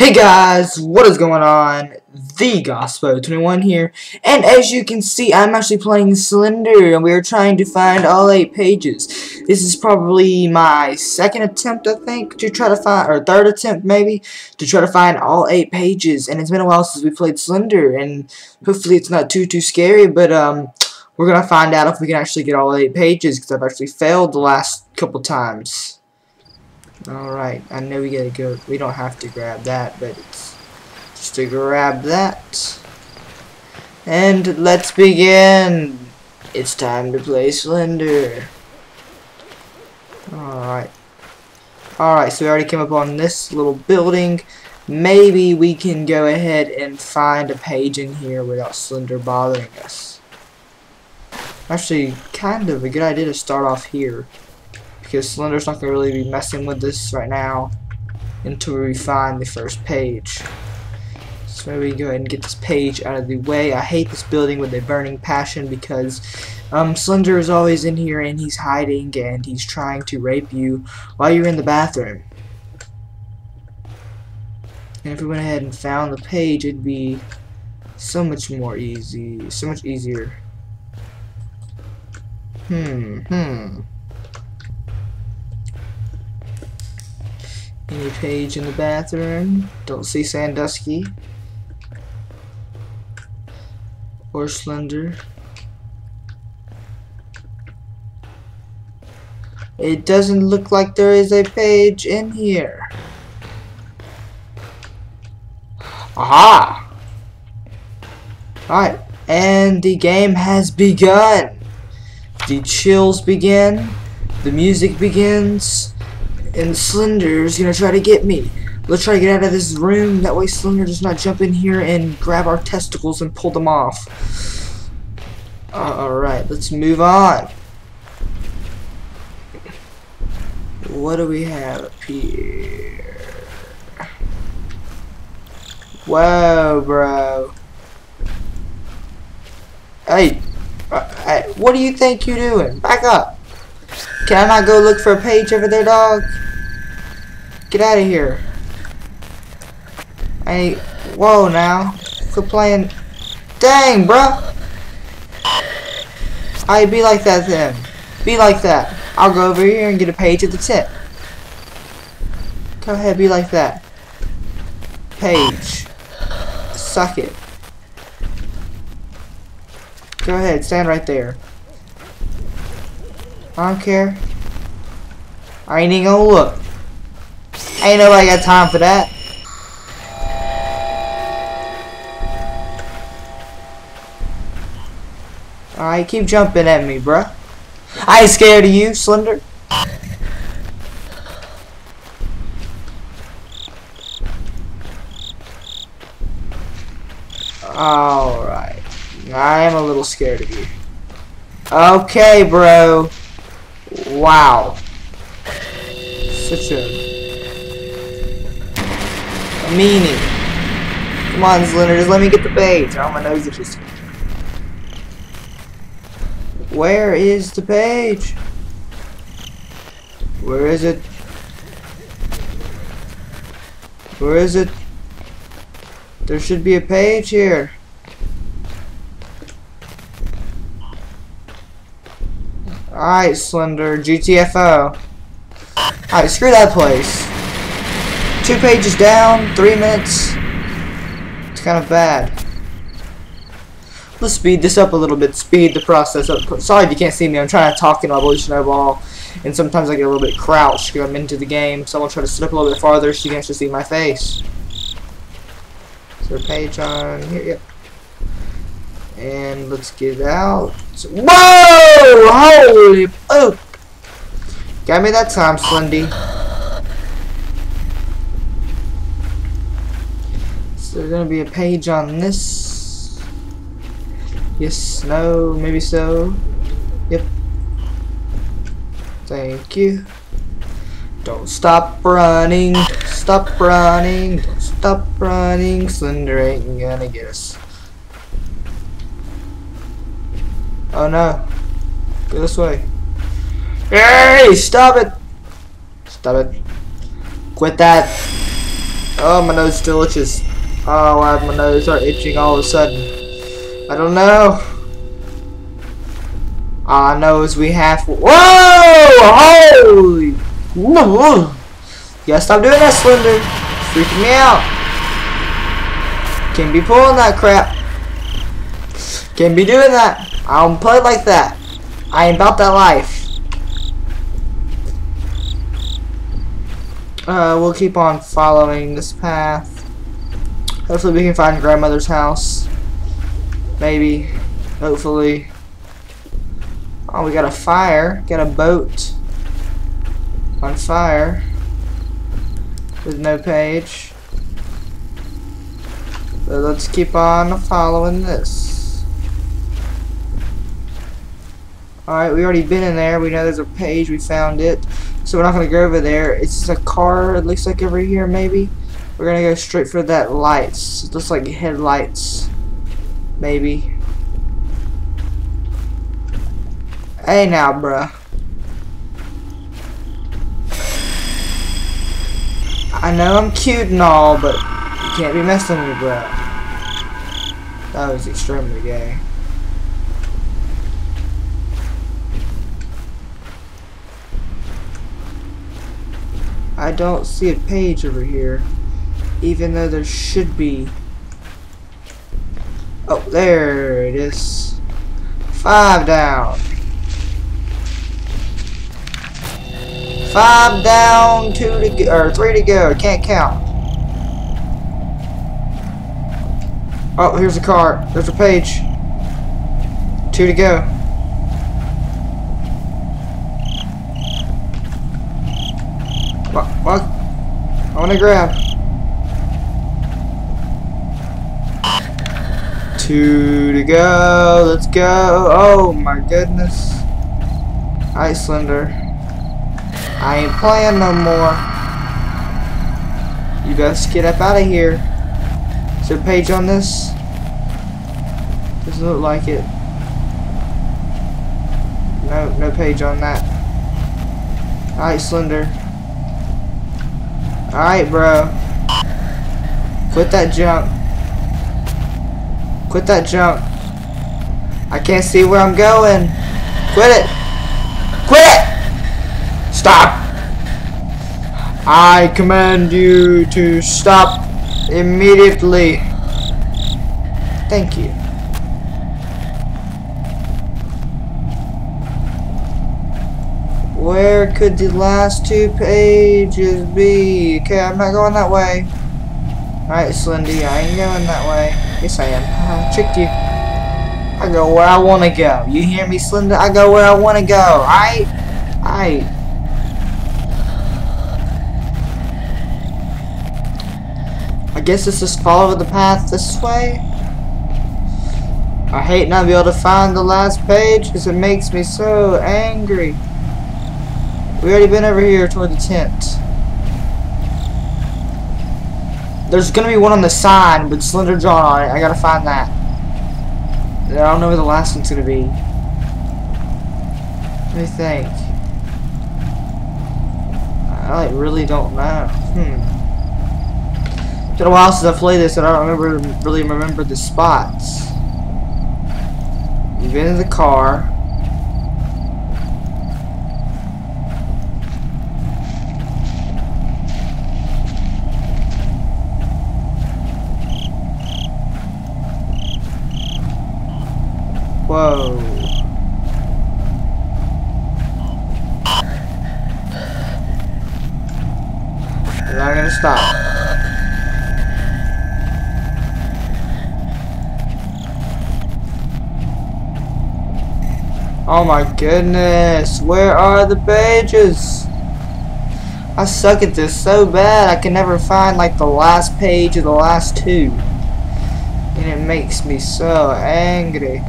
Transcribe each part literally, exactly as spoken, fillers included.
Hey guys, what is going on? The Gospo twenty-one here, and as you can see, I'm actually playing Slender, and we are trying to find all eight pages. This is probably my second attempt, I think, to try to find, or third attempt maybe, to try to find all eight pages. And it's been a while since we played Slender, and hopefully it's not too too scary. But um, we're gonna find out if we can actually get all eight pages, because I've actually failed the last couple times. Alright, I know we gotta go. We don't have to grab that, but it's just to grab that. And let's begin! It's time to play Slender. Alright. Alright, so we already came up on this little building. Maybe we can go ahead and find a page in here without Slender bothering us. Actually, kind of a good idea to start off here, because Slender's not going to really be messing with this right now until we find the first page. So maybe we go ahead and get this page out of the way. I hate this building with a burning passion, because um, Slender is always in here, and he's hiding, and he's trying to rape you while you're in the bathroom. And if we went ahead and found the page, it'd be so much more easy, so much easier. Hmm, hmm. Any page in the bathroom? Don't see Sandusky or Slender. It doesn't look like there is a page in here. Aha! Alright, and the game has begun. The chills begin, the music begins, and Slender's gonna try to get me. Let's try to get out of this room. That way Slender does not jump in here and grab our testicles and pull them off. Alright, let's move on. What do we have up here? Whoa, bro. Hey, hey, what do you think you're doing? Back up. Can I not go look for a page over there, dog? Get out of here. Hey, whoa now. Quit playing. Dang, bruh. Hey, be like that then. Be like that. I'll go over here and get a page at the tip. Go ahead, be like that. Page. Suck it. Go ahead, stand right there. I don't care. I ain't even gonna look. Ain't nobody got time for that. Alright, keep jumping at me, bruh. I ain't scared of you, Slender. Alright. I am a little scared of you. Okay, bro. Wow. Such a... meanie. Come on, Slender, just let me get the page. Oh, my nose is just... Where is the page? Where is it? Where is it? There should be a page here. Alright, Slender, G T F O. Alright, screw that place. Two pages down, three minutes. It's kind of bad. Let's speed this up a little bit. Speed the process up. Sorry if you can't see me. I'm trying to talk in my voice snowball, and sometimes I get a little bit crouched because I'm into the game. So I'll try to sit up a little bit farther so you can actually see my face. Is there a page on here? Yep. And let's get out. Whoa! Holy! Oh! Got me that time, Slendy. So there's gonna be a page on this. Yes, no, maybe so. Yep. Thank you. Don't stop running. Stop running. Don't stop running. Slender ain't gonna get us. Oh no. Go this way. Hey! Stop it! Stop it. Quit that. Oh, my nose still itches. Oh, wow, my nose are itching all of a sudden. I don't know. Ah, uh, nose, we have. Whoa! Holy! Whoa! Yeah, stop doing that, Slender. It's freaking me out. Can't be pulling that crap. Can't be doing that. I don't play like that. I ain't about that life. Uh, we'll keep on following this path. Hopefully we can find grandmother's house. Maybe. Hopefully. Oh, we got a fire. Got a boat on fire with no page. So let's keep on following this. Alright, we already been in there. We know there's a page. We found it. So we're not going to go over there. It's a car. It looks like over here maybe. We're gonna go straight for that lights. It looks like headlights. Maybe. Hey now, bruh. I know I'm cute and all, but you can't be messing with me, bruh. That was extremely gay. I don't see a page over here. Even though there should be. Oh, there it is. Five down. Five down, two to go, or three to go. Can't count. Oh, here's a car. There's a page. Two to go. What? What? I want to grab. Two to go. Let's go. Oh my goodness. Icelander. I ain't playing no more. You guys get up out of here. Is there a page on this? Doesn't look like it. No, no page on that. Icelander. Alright, bro. Quit that junk. Quit that junk. I can't see where I'm going. Quit it. Quit it! Stop! I command you to stop immediately. Thank you. Where could the last two pages be? Okay, I'm not going that way. Alright, Slendy, I ain't going that way. Yes, I am. I tricked you. I go where I want to go. You hear me, Slender? I go where I want to go. Alright? Alright. I guess this is follow the path this way. I hate not being able to find the last page because it makes me so angry. We already been over here toward the tent. There's gonna be one on the side with Slender drawn on it. I gotta find that. I don't know where the last one's gonna be. Let me think. I like really don't know. Hmm. It's been a while since I played this, and I don't remember really remember the spots. You've been in the car. Whoa. I'm not gonna stop. Oh my goodness, where are the pages? I suck at this so bad. I can never find like the last page or the last two. And it makes me so angry.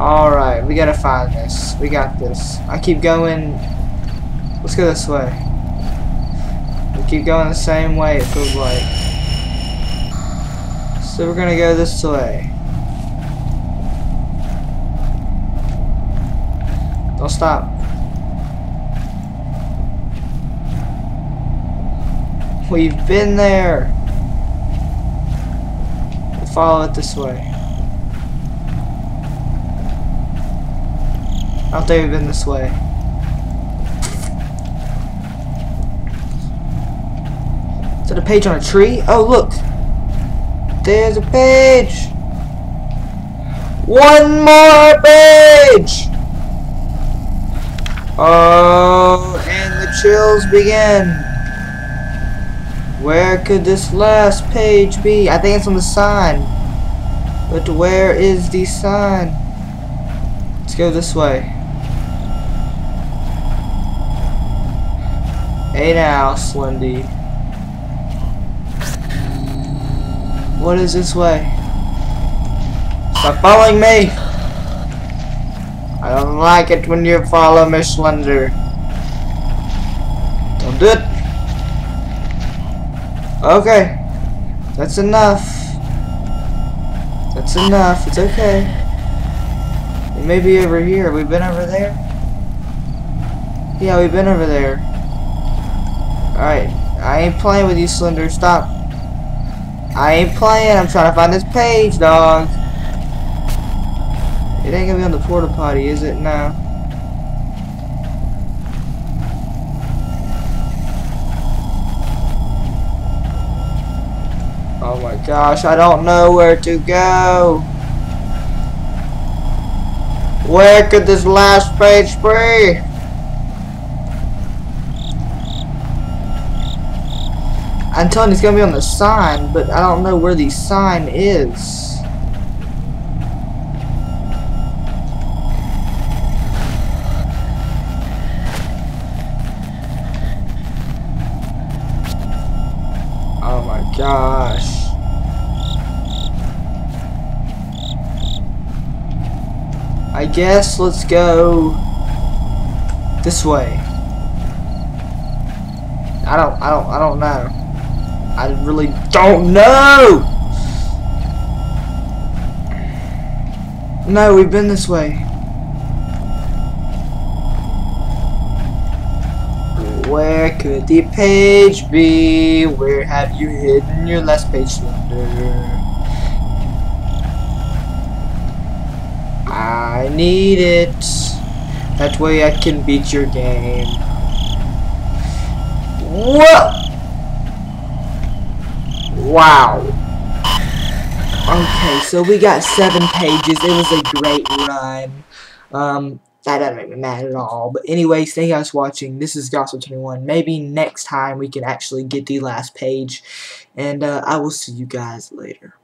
Alright, we gotta find this. We got this. I keep going. Let's go this way. We keep going the same way, it feels like. So we're gonna go this way. Don't stop. We've been there. We'll follow it this way. I don't think we've been this way. Is that a page on a tree? Oh, look! There's a page! One more page! Oh, and the chills begin. Where could this last page be? I think it's on the sign. But where is the sign? Let's go this way. Hey now, Slendy. What is this way? Stop following me! I don't like it when you follow me, Slender. Don't do it! Okay. That's enough. That's enough. It's okay. It may be over here. We've been over there? Yeah, we've been over there. Alright. I ain't playing with you, Slender. Stop. I ain't playing. I'm trying to find this page, dog. It ain't gonna be on the porta potty, is it? No. Oh my gosh, I don't know where to go. Where could this last page be? I'm telling you, it's gonna be on the sign, but I don't know where the sign is. Oh my gosh. I guess let's go this way. I don't I don't I don't know. I really don't know! No, we've been this way. Where could the page be? Where have you hidden your last page, Slender? I need it. That way I can beat your game. Whoa! Wow. Okay, so we got seven pages. It was a great run. Um, that doesn't make me mad at all. But anyways, thank you guys for watching. This is Gospel twenty-one. Maybe next time we can actually get the last page. And uh, I will see you guys later.